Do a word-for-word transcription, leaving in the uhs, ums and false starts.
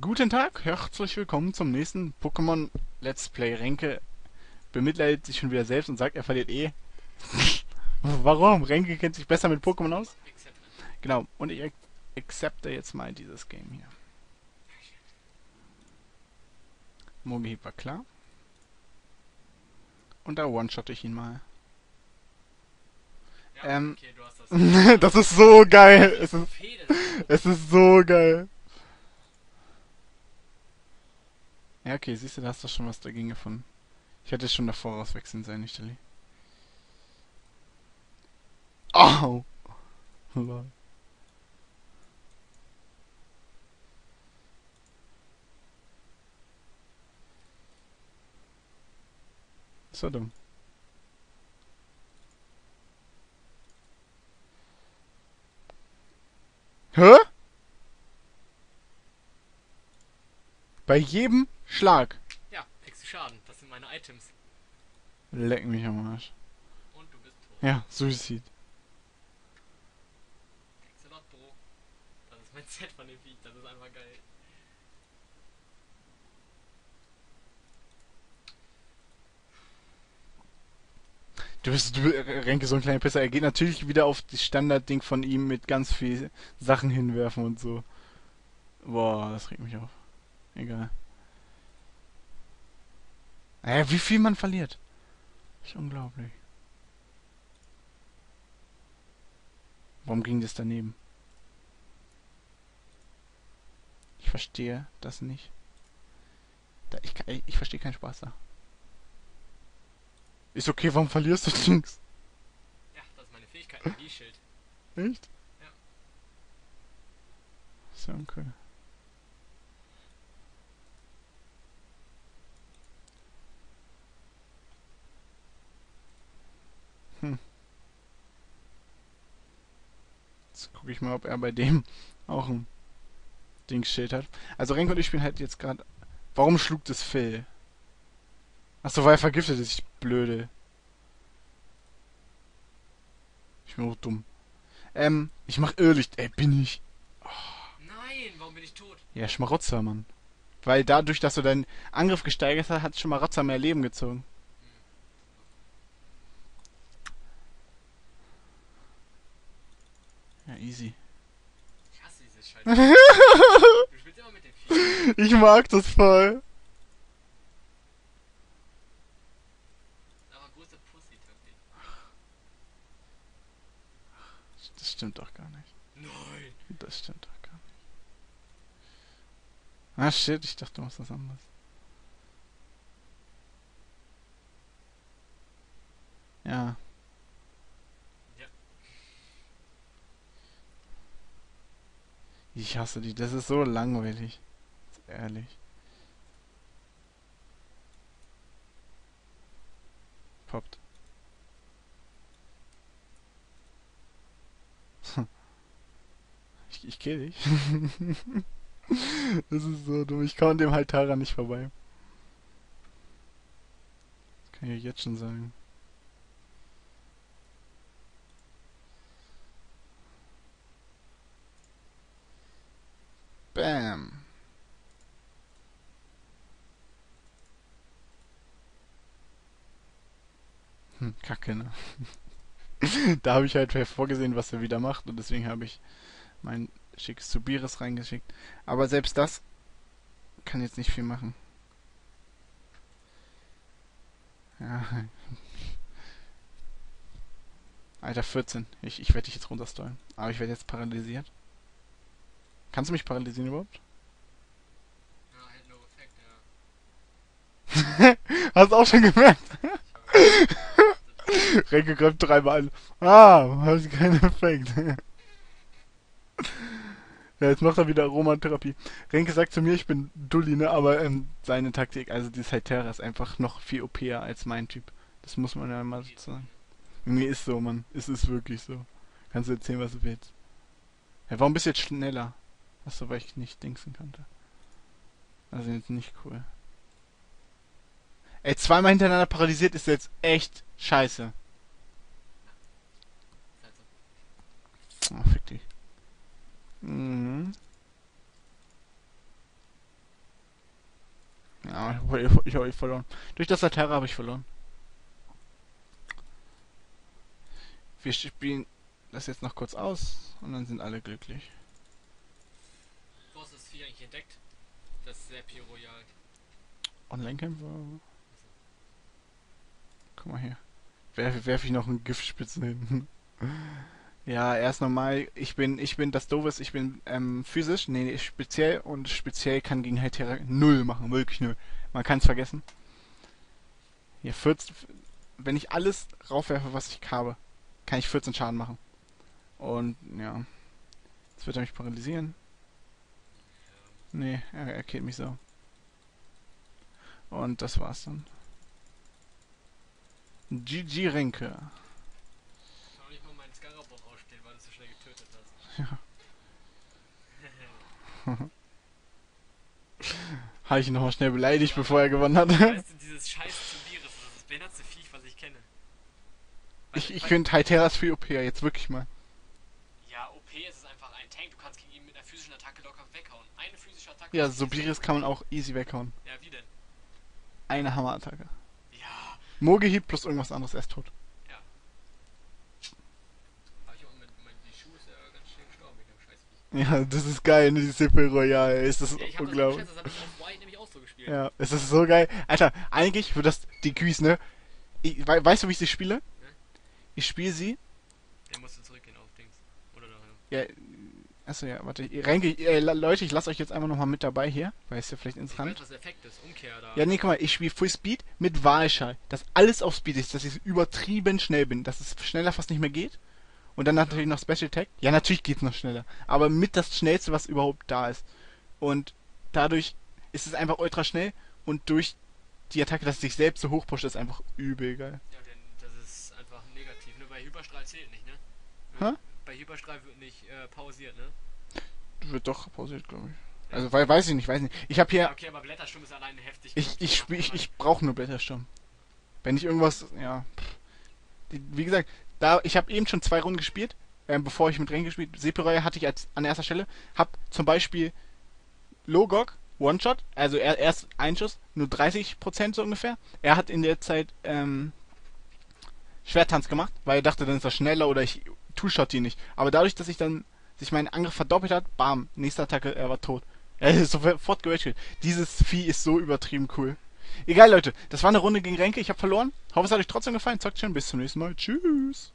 Guten Tag, herzlich willkommen zum nächsten Pokémon Let's Play. Renke bemitleidet sich schon wieder selbst und sagt, er verliert eh. Warum? Renke kennt sich besser mit Pokémon aus. Genau, und ich accepte jetzt mal dieses Game hier. Mogi-Heap war klar. Und da one-shotte ich ihn mal. Ja, ähm, okay, du hast das. Das ist so geil. Es ist, es ist so geil. Ja, okay, siehst du, da hast du schon was dagegen gefunden. Ich hätte schon davor rauswechseln sollen, nicht, Tilly. Au! Oh. So dumm. Hä? Bei jedem Schlag. Ja, kriegst du Schaden. Das sind meine Items. Leck mich am Arsch. Und du bist tot. Ja, Suizid. Excellent, Bro. Das ist mein Set von dem Beat. Das ist einfach geil. Du bist, du, Renke, so ein kleiner Pisser. Er geht natürlich wieder auf das Standardding von ihm mit ganz viel Sachen hinwerfen und so. Boah, das regt mich auf. Egal. Naja, wie viel man verliert. Ist unglaublich. Warum ging das daneben? Ich verstehe das nicht. Da, ich, ich, ich verstehe keinen Spaß da. Ist okay, warum verlierst du Dings? Ja, das ist meine Fähigkeit, ein D-Schild. Echt? Ja. So, okay. Hm. Jetzt gucke ich mal, ob er bei dem auch ein Dingsschild hat. Also Renke und ich spielen halt jetzt gerade... Warum schlug das Phil? Achso, weil er vergiftet ist. Ich blöde. Ich bin auch dumm. Ähm, ich mach Irrlicht. Ey, bin ich. Oh. Nein, warum bin ich tot? Ja, Schmarotzer, Mann. Weil dadurch, dass du deinen Angriff gesteigert hast, hat Schmarotzer mehr Leben gezogen. Ja, easy. Ich hasse diese Scheiße. Du spielst immer mit dem Vieh. Ich mag das voll. Aber große Pussy tatsächlich. Das stimmt doch gar nicht. Nein! Das stimmt doch gar nicht. Ah, shit, ich dachte, du machst was anderes. Ja. Ich hasse die, das ist so langweilig. Ehrlich. Poppt. Ich, ich kill dich. Das ist so dumm. Ich komme an dem Hytera nicht vorbei. Das kann ich jetzt schon sagen. Bam. Hm, Kacke, ne? Da habe ich halt vorgesehen, was er wieder macht, und deswegen habe ich mein schickes Sobiris reingeschickt. Aber selbst das kann jetzt nicht viel machen. Ja. Alter, vierzehn. Ich, ich werde dich jetzt runterstollen. Aber ich werde jetzt paralysiert. Kannst du mich paralysieren überhaupt? Ja, hätte no effect, ja. Hast du auch schon gemerkt? Renke greift dreimal an. Ah, hast keinen Effekt. Ja, jetzt macht er wieder Aromatherapie. Renke sagt zu mir, ich bin Dulli, ne? Aber ähm, seine Taktik, also die Hytera ist einfach noch viel O P er als mein Typ. Das muss man ja mal so sagen. Nee, ist so, Mann. Es ist wirklich so. Kannst du erzählen, was du willst. Ja, warum bist du jetzt schneller? Achso, weil ich nicht dingsen konnte. Also jetzt nicht cool. Ey, zweimal hintereinander paralysiert ist jetzt echt scheiße. Oh, fick dich. Mhm. egal. Ich habe eh verloren. Durch das Hytera habe ich verloren. Wir spielen das jetzt noch kurz aus und dann sind alle glücklich. Wo hast du das Vieh eigentlich entdeckt? Das ist sehr pyroyal. Online-Kämpfer. Guck mal hier. Werfe werf ich noch einen Giftspitzen hin. Ja, erst nochmal. Ich bin, ich bin das Doofes, ich bin ähm, physisch, nee, speziell und speziell kann gegen Hytera null machen, wirklich null. Man kann es vergessen. Hier vierzehn, wenn ich alles raufwerfe, was ich habe, kann ich vierzehn Schaden machen. Und ja, jetzt wird er mich paralysieren. Nee, er, er killt mich so. Und das war's dann. G G Renke. Ich kann nicht mal meinen Skaraboch ausstehen, weil du so schnell getötet hast. Ja. Habe ich ihn nochmal schnell beleidigt, ja, bevor er gewonnen hat. Weißt du, dieses scheiß Sobiris, das ist das behindertste Viech, was ich kenne. Weil, ich ich finde Hyteras für O P jetzt wirklich mal. Ja, O P ist es einfach ein Tank, du kannst gegen ihn mit einer physischen Attacke locker weghauen. Eine physische Attacke. Ja, Sobiris kann man auch easy weghauen. Ja, wie denn? Eine Hammerattacke. Ja. Mogi-Heap plus irgendwas anderes, er ist tot. Ja. Aber ich auch mit, mit die Schuhe ist ja ganz schön gestorben wegen dem Scheißvieh. Ja, das ist geil, ne, die Sephiroth, ist das ja, ich hab unglaublich. Das, das hab ich auf White nämlich auch so gespielt. Ja, es ist so geil. Alter, eigentlich wird das die Güs, ne? Ich, we, weißt du, wie ich sie spiele? Hm? Ich spiele sie. Der musste zurückgehen auf Dings. Oder da, ja. Achso, ja, warte. Renke, äh, Leute, ich lasse euch jetzt einfach nochmal mit dabei hier, weil es ja vielleicht interessant ist. Ja, nee, guck mal, ich spiele Full Speed mit Wahlschall. Dass alles auf Speed ist, dass ich übertrieben schnell bin, dass es schneller fast nicht mehr geht. Und dann ja. Natürlich noch Special Attack. Ja, natürlich geht's noch schneller. Aber mit das Schnellste, was überhaupt da ist. Und dadurch ist es einfach ultra schnell und durch die Attacke, dass es sich selbst so hochpusht, ist einfach übel geil. Ja, denn das ist einfach negativ. Nur bei Hyperstrahl zählt nicht, ne? Hä? Bei Hyperstrahl wird nicht äh, pausiert, ne? Wird doch pausiert, glaube ich. Ja. Also we weiß ich nicht, weiß nicht. Ich habe hier. Ja, okay, aber Blättersturm ist alleine heftig. Ich ich spiel, ich, ich brauche nur Blättersturm. Wenn ich irgendwas, ja. Wie gesagt, da ich habe eben schon zwei Runden gespielt, äh, bevor ich mit Renke gespielt. Sephiroth hatte ich als an erster Stelle. Hab zum Beispiel Logok One Shot, also er, erst ein Schuss, nur dreißig Prozent so ungefähr. Er hat in der Zeit ähm, Schwerttanz gemacht, weil er dachte, dann ist er schneller oder ich Two-Shot die nicht. Aber dadurch, dass ich dann sich meinen Angriff verdoppelt hat, bam, nächste Attacke, er war tot. Er ist sofort gewechselt. Dieses Vieh ist so übertrieben cool. Egal, Leute, das war eine Runde gegen Renke, ich habe verloren. Hoffe, es hat euch trotzdem gefallen. Zockt schön, bis zum nächsten Mal. Tschüss.